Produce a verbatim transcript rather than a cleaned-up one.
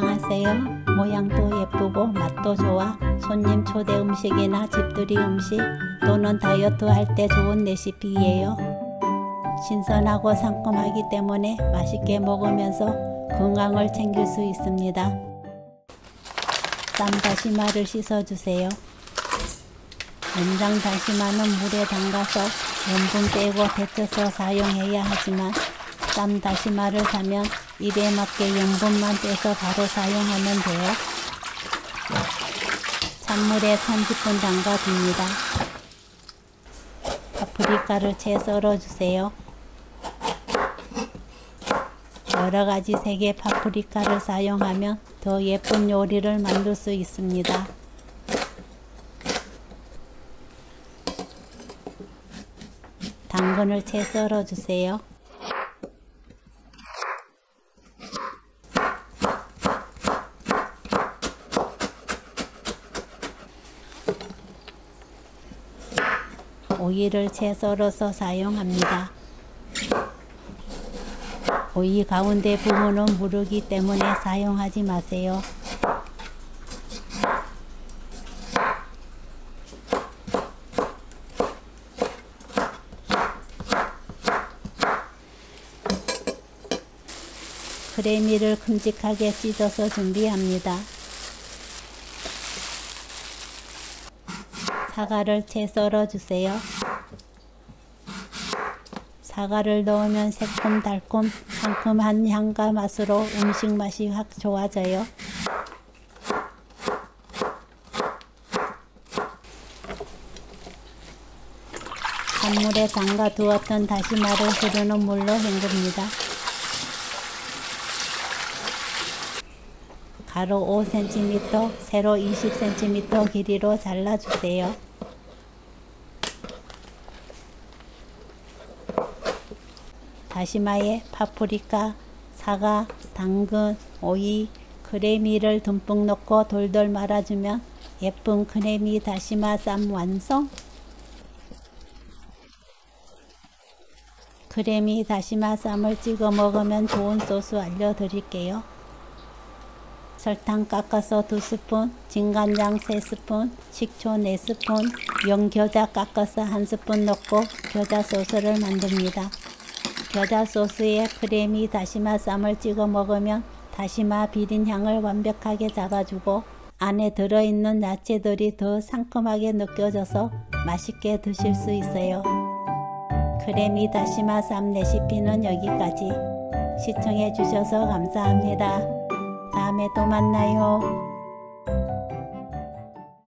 안녕하세요. 모양도 예쁘고 맛도 좋아 손님 초대 음식이나 집들이 음식 또는 다이어트 할 때 좋은 레시피예요. 신선하고 상큼하기 때문에 맛있게 먹으면서 건강을 챙길 수 있습니다. 쌈 다시마를 씻어주세요. 연장 다시마는 물에 담가서 염분 빼고 데쳐서 사용해야 하지만 쌈 다시마를 사면 입에 맞게 염분만 빼서 바로 사용하면 돼요. 찬물에 삼십 분 담가둡니다. 파프리카를 채 썰어주세요. 여러가지 색의 파프리카를 사용하면 더 예쁜 요리를 만들 수 있습니다. 당근을 채 썰어주세요. 오이를 채 썰어서 사용합니다. 오이 가운데 부분은 무르기 때문에 사용하지 마세요. 크래미를 큼직하게 찢어서 준비합니다. 사과를 채 썰어주세요. 사과를 넣으면 새콤달콤 상큼한 향과 맛으로 음식 맛이 확 좋아져요. 찬물에 담가 두었던 다시마를 흐르는 물로 헹굽니다. 가로 오 센티미터, 세로 이십 센티미터 길이로 잘라주세요. 다시마에 파프리카, 사과, 당근, 오이, 크래미를 듬뿍 넣고 돌돌 말아주면 예쁜 크래미 다시마 쌈 완성! 크래미 다시마 쌈을 찍어 먹으면 좋은 소스 알려드릴게요. 설탕 깎아서 두 스푼, 진간장 세 스푼, 식초 네 스푼, 연겨자 깎아서 한 스푼 넣고 겨자 소스를 만듭니다. 겨자 소스에 크래미 다시마 쌈을 찍어 먹으면 다시마 비린향을 완벽하게 잡아주고 안에 들어있는 야채들이 더 상큼하게 느껴져서 맛있게 드실 수 있어요. 크래미 다시마 쌈 레시피는 여기까지. 시청해주셔서 감사합니다. 다음에 또 만나요.